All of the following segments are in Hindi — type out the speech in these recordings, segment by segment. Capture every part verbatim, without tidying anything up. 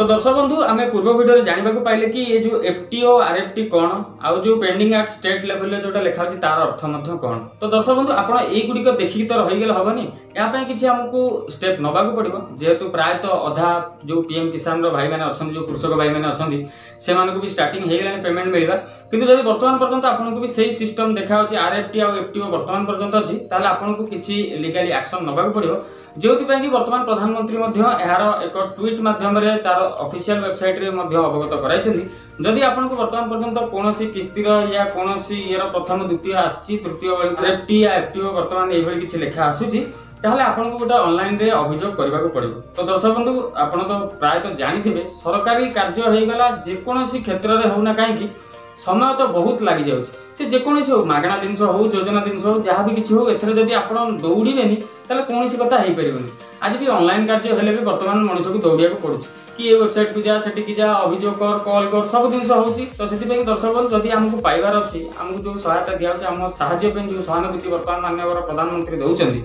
तो दर्शक बंधु आम पूर्व भिडियो जानवाक पाइले कि ये जो एफटीओ आरएफटी कौन आउ जो पेंडिंग एक्ट स्टेट लेवल जोटा लिखा होती तार अर्थ मध्य कौन। तो दर्शक बंधु आपड़ युड़िक देखिकी तो रहीगले हेनी यापाई कि आमको स्टेप नवा पड़ो जेहेतु प्रायतः अधा जो पीएम किसान भाई मैंने अच्छा जो कृषक भाई मैंने अच्छा से भी स्टार्टिंग पेमेंट मिलवा कितु जब बर्तमान पर्यटन आपको भी सही सिस्टम देखा आरएफटी आउ एफटीओ बर्तमान पर्यटन अच्छी ताल आपको किसी लीगली एक्शन नवा पड़ो जो बर्तमान प्रधानमंत्री यार एक ट्विट मध्यम तार ऑफिशियल वेबसाइट रे अवगत कराई आपको बर्तमान पर्यंत कौन किस्तिर या कौन ईर प्रथम द्वितीय आसी तृतीय आरएफटी एफटीओ बर्तमान ये कि लेखा आसूसी ताहले आपको गोटे ऑनलाइन रे अभियोग करने को पड़ो। तो दर्शक बंधु आप तो प्रायतः जानिथिबे सरकारी कार्य होईगला जेकोसी क्षेत्र में होना कहीं समय तो बहुत लग जाए जेकोसी हो मागणा जिनस हो योजना जिनस हो जहाँ भी किसी हो एथरे जदि आपण दौड़बेनी ताले कौन कथा हो पारे। आज भी ऑनलाइन कार्य हेले भी बर्तमान मनुष्य को दौड़ाक पड़ुछ कि ये वेबसाइट को जा सेटिकी जा अभियोग कर कॉल कर सब जिन होती। तो से दर्शक बंधु जदि आमको पाइबार अच्छी आमको जो सहायता दिखे आम साहाय्य जो सहानुभूति बर्तमान माननीय प्रधानमंत्री दौरान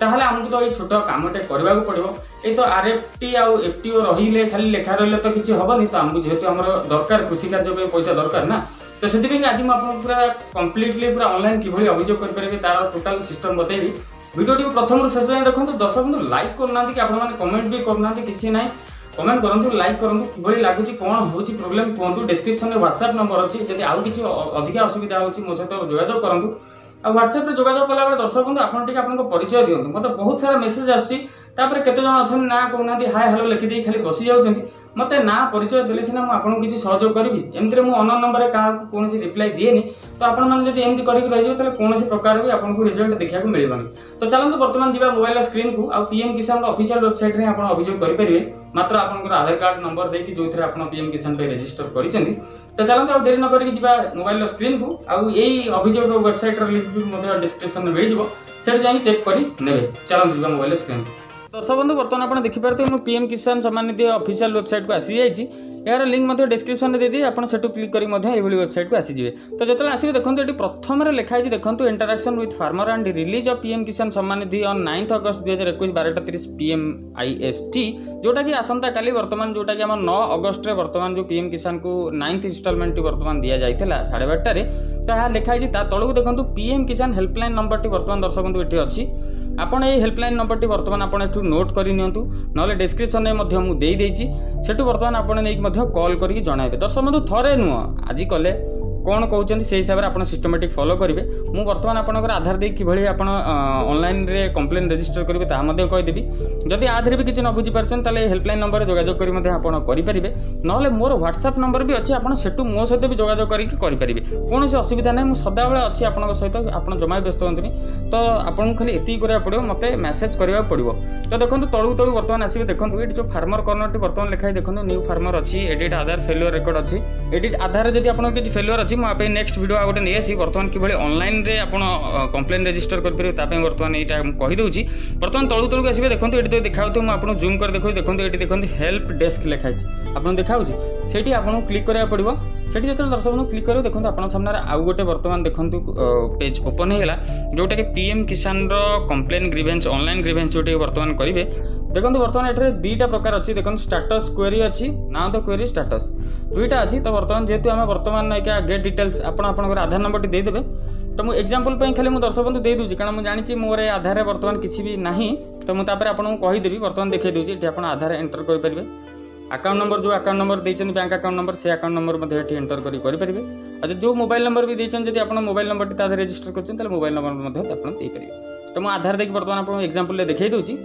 ताहले आमको तो ये छोट कामटे करने को पड़ो। ये तो आरएफटी आउ एफटीओ रही खाली लेखा रही तो किसी हेनी तो आमको जेहेतु आम दरकार कृषि कार्य पैसा दरकार ना तो से आज मुझे पूरा कम्प्लीटली पूरा ऑनलाइन किभली अभियोग करेंगे तार टोटाल सिस्टम बतेबी। भिडियोटी प्रथम शेष जाए देखो। दर्शक बंधु लाइक करना कि आपने कमेंट भी करना कि ना कमेंट करूँ लाइक करूँ कि लगुच कौन हो प्रोब्लेम कहूँ। डिस्क्रिप्शन में व्हाट्सएप नंबर अच्छी जब आउ कि अधिका असुविधा होगी मो सहित जोगाजोग करूँ आ व्हाट्सएप रे जोगाजोग कला बेले दर्शक बंधु आपन ठीक आपनको परिचय दियंतु मते बहुत सारा मेसेज आछि तापर केते जण अछन ना कोना दि हाय हेलो लिखि दे खाली बसि जाउछंती मते ना परिचय देले सिना म आपन किछि सहयोग करबी एमते म अनन नंबर रे का कोनोसी रिप्लाई दिएनी तो आपन मन जदि एमति करि रहि जाउ तले कोनोसी प्रकार भी आपनको रिजल्ट देखिया को मिलिबानी। तो चलंतु वर्तमान जिबा मोबाइल स्क्रीन को आ पीएम किसान ऑफिशियल वेबसाइट रे आपन अभियोग करि परिबे मात्र आपनकर आधार कार्ड नंबर देकि जोथरे आपन पीएम किसान पे रजिस्टर करिसेंती। तो चलंतु आ देरी न करिकि जिबा मोबाइल स्क्रीन को आ एई अभियोग वेबसाइट रे डिस्क्रिप्शन में मिल जाए चेक करे। चलो जी मोबाइल स्क्रीन। दर्शक बंधु बर्तमान आप देखिपे मुझे पीएम किसान सम्मान निधि ऑफिशियल वेबसाइट को आसी जाइए यार लिंक डिस्क्रिप्शन में दे दी आपड़ से क्लिक कर वेबसाइट को आसीजे। तो जो आसवे देखते ये प्रथम लिखाई देखो interaction with farmer and release of PM Kisan Samman Nidhi on ninth अगस्त दुई हजार एक बारटा तीस पीएम आईएसटी जोटा कि आसंता काली बर्तमान जोटा कि आम नौ अगस्त रे बर्तमान जो पीएम किसान को नाइन्थ इंस्टॉलमेंट बर्तमान दि जाता साढ़े बारटे तो यहाँ लिखाई तौक देखो पीएम किसान हेल्पलाइन नंबर टी बर्तमान दर्शक बंधु ये अच्छी आपड़ ये हेल्पलाइन नंबर टी बर्तमान आपड़ एठू नोट करनियंतु नले डिस्क्रिप्शन में मध्य मु देई देछि सेठू बर्तमान आपने नेक मध्य कॉल करके जणाइबे। दर्शक बंधु थरे नुह आज कले कौन कहते से हिसाब से आप सिस्टमेटिक फॉलो करेंगे। मुझे बर्तमान आपर आधार दे कि आप ऑनलाइन रे कंप्लेन रजिस्टर करेंगे तादे कहीदेवी जदि आधार भी किसी न बुझीपार्चन ताले हेल्पलाइन नंबर जोगाजोग करेंगे ना मोर व्हाट्सएप नंबर भी अच्छे आपड़ से मो सहित भी जोगाजोग करेंगे कौन से असुविधा ना मुझे सदाबे अच्छी आपंक सहित आप जमा व्यस्त होंगे तो आपको खाली एति कराया पड़ो मत मेसेज कराया पड़ो। तो देखो तलू तलू बर्तमान आसवे देखो ये जो फार्मर कर्नर बर्तमान लिखाई देखो न्यू फार्मर अच्छी एडिट आधार फेल्युअर रेकर्ड अच्छी एडिट आधार जब आप किसी फेल्युअर जी मुझे नेक्स्ट वीडियो आ गए नहीं आसी बर्तमान किभली ऑनलाइन रे आपन कंप्लेन रजिस्टर करेंगे बर्तमान यहाँ कहीदे बर्तमान तलू तलू आसबे देखो ये देखा मुझे जूम कर देखो देखो ये देखते हेल्प डेस्क लिखाई आपको देखा से आपको क्लिक कराया पड़ो से जो दर्शक क्लिक करेंगे देखो आप सामने आउ गोटे बर्तमान देखो पेज ओपन होगा जोटा कि PM Kisan complain grievance online grievance जोटे बर्तमान करेंगे। देखो बर्तमान ये दुईटा प्रकार अच्छी देखो स्टेटस क्वेरी अच्छी ना तो क्वेरी स्टेटस दुईटा अच्छी। तो बर्तमान जेहतु आम बर्तमान एक गेट डिटेल्स आप आधार नंबर देदेवे तो मुझे एग्जाम्पल खाली मुझे दर्शक बंधु दे दूसरी कारण मुझे जानी मोर आधार में बर्तमान किसी भी ना तो मुझे आपको कहीदेवी बर्तमान देखे दूसरी ये आप आधार एंटर करेंगे अकाउंट नंबर जो अकाउंट नंबर देते बैंक अकाउंट नंबर से अकाउंट नंबर ये एंटर करेंगे और जो मोबाइल नंबर भी देते जब आप मोबाइल नंबर टी रजिस्टर करेंगे मोबाइल नंबर देपारे तो मुझे आधार देखिए बर्तमान आपको एग्जाम्पल देखिए दूसरी।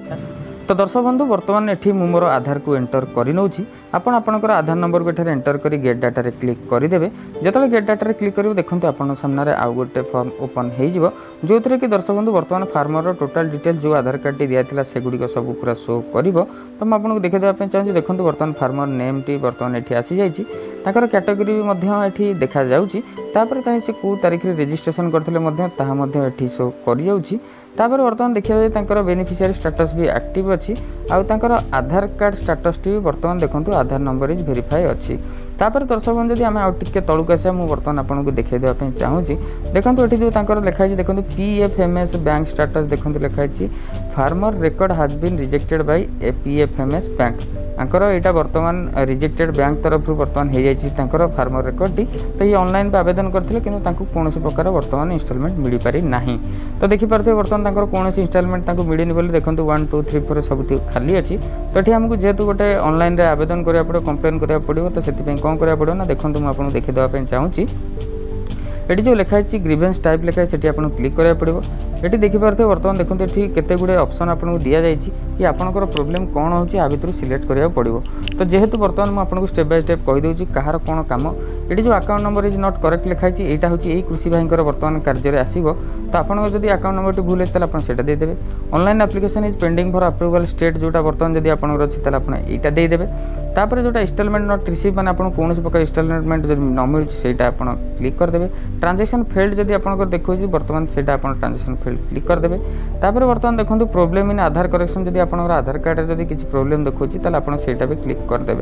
तो दर्शक बंधु बर्तमान एठी मु मोर आधार को एंटर करनौछि आपण आपनकर आधार नंबर को एठारे एंटर करी गेट डाटा रे क्लिक करि देबे। जेतले गेट डाटा रे क्लिक करियो देखंतु आपन सामने रे आउ गोटे फॉर्म ओपन हेइ जिवो जोतरे कि दर्शक बंधु बर्तमान फार्मर रो टोटल डिटेल जो आधार कार्ड टी दियाथिला सेगुडी को सब पूरा शो करिवो। तो म आपनको देखै देबा पे चाहू देखंतु बर्तमान फार्मर नेम टी बर्तमान एठी आसी जाइछि ताकर कैटेगरी भी मध्य एठी देखा जाउछि तापर तहि से को तारिख रे रजिस्ट्रेशन करथिले मध्य ताहा मध्य एठी शो करि जाउछि। तापर बर्तमान देखा जाए तांकर बेनिफिशियरी स्टेटस भी एक्टिव अच्छी आउ तांकर आधार कार्ड स्टेटस टी बर्तमान देखंतु आधार नंबर इज वेरीफाई अच्छी। तापर दर्शक बंधु जदि आमे आउ टिके तळुक आसे मु बर्तमान आपनको देखै देबा पे चाहूछि देखंतु एठी जो तांकर लिखाइ छै देखंतु पीएफएमएस बैंक स्टेटस देखंतु लिखाइ छै farmer record has been rejected by PFMS bank यहाँ बर्तमान रिजेक्टेड बैंक तरफ बर्तमान हो जाए फार्मर रेकर्ड टी। तो ये ऑनलाइन पे आवेदन करते कि कौन प्रकार बर्तमान इंस्टॉलमेंट मिल पारी ना। तो देखिपे बर्तमान कौन इंस्टॉलमेंट मिलनी बोले देखते वन टू थ्री फोर सब खाली अच्छी। तो ये आमको जेहतु गोटे ऑनलाइन आवेदन करा पड़ो कंप्लेन करा पड़ो तो से कौन करा पड़ो ना देखो मुझे देखीदेवाई चाहूँगी। ये जो लिखाई ग्रीवेंस टाइप लिखाई से आपको क्लिक करा पड़ो। ये देखिपे बर्तमान देखते ये केते गुड़े ऑप्शन आपको दि जाए कि आपंकर प्रोब्लेम कौन होची आ भितर सिलेक्ट करा पड़ो। तो जेहेतु बर्तमान मुझे स्टेप बाय स्टेप कहीदेवी कहार कौन काम। ये जो account number is not correct लिखाई यहाँ हूँ यही कृषि भाईर बर्तमान कार्य आसो। तो आपड़ी अकाउंट नंबर भूल होता है आपड़ा देदेवे। Online application is pending for approval state जोटा बर्तमान जब आप यहाँ देदेवे। तापर जो इंस्टॉलमेंट नॉट रिसीव मैंने आपको कौन प्रकार इंस्टॉलमेंट न मिलूँ से क्लिक करदे। ट्रांजैक्शन फेल्ड जब आपको देखो बर्तमान से ट्रांजैक्शन फेल्ड क्लिक करदे। तापर बर्तमान देखो प्रोब्लेम इन आधार करेक्शन जब आप आधार कार्ड में किसी प्रोब्लेम देखो आपड़ा भी क्लिक करदे।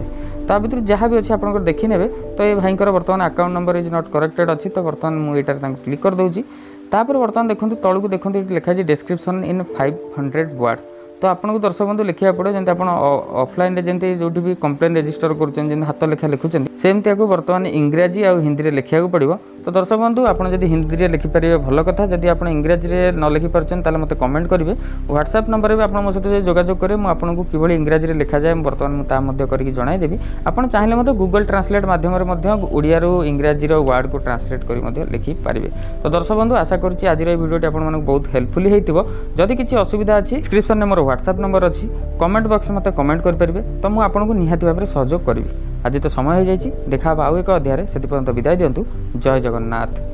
तो भर जहाँ भी अच्छे आप देखने। तो ये भाई बर्तमान account number is not corrected अच्छी। तो बर्तमान मुझे क्लिक कर दूसरी। तापर बर्तमान देखते तौक देखते लिखाई description in five hundred word. तो आपको दर्शक बंधु लिखा पड़ो जमी आप ऑफलाइन जमी जो भी कंप्लेन रजिस्टर कर हाथ लेखा लिखुन सेमती आपको बर्तमान इंग्राजी और हिंदी लिखा पड़ो। तो दर्शक बंधु आप हिंदी लिखिपारे भल कथा जब आप इंग्राजी न लिखिपारे मत कमेंट करेंगे। व्हाट्सएप नंबर भी आप मो सहित जोगाजोग करें मुझको किभली इंग्राजी लिखा जाए बर्तमान मुझे जनईदेवी। आपड़ चाहिए मतलब गूगल ट्रांसलेट मध्यम ओडिया इंग्राजी वार्ड को ट्रांसलेट कर लिखिपारे। तो दर्शक बंधु आशा करुँच आज भिडियोटी आपको बहुत हेल्पफुल होदी। किसी असुविधा अच्छी डिस्क्रिप्शन में मोर व्हाट्सएप नंबर अच्छी कमेंट बॉक्स में मत कमेंट करेंगे। तो मुझे आपको निहाती भाव में सहयोग करी। आज तो समय हो जाए देखा आउ एक अध्याय से विदाय दिंतु। जय जगन्नाथ।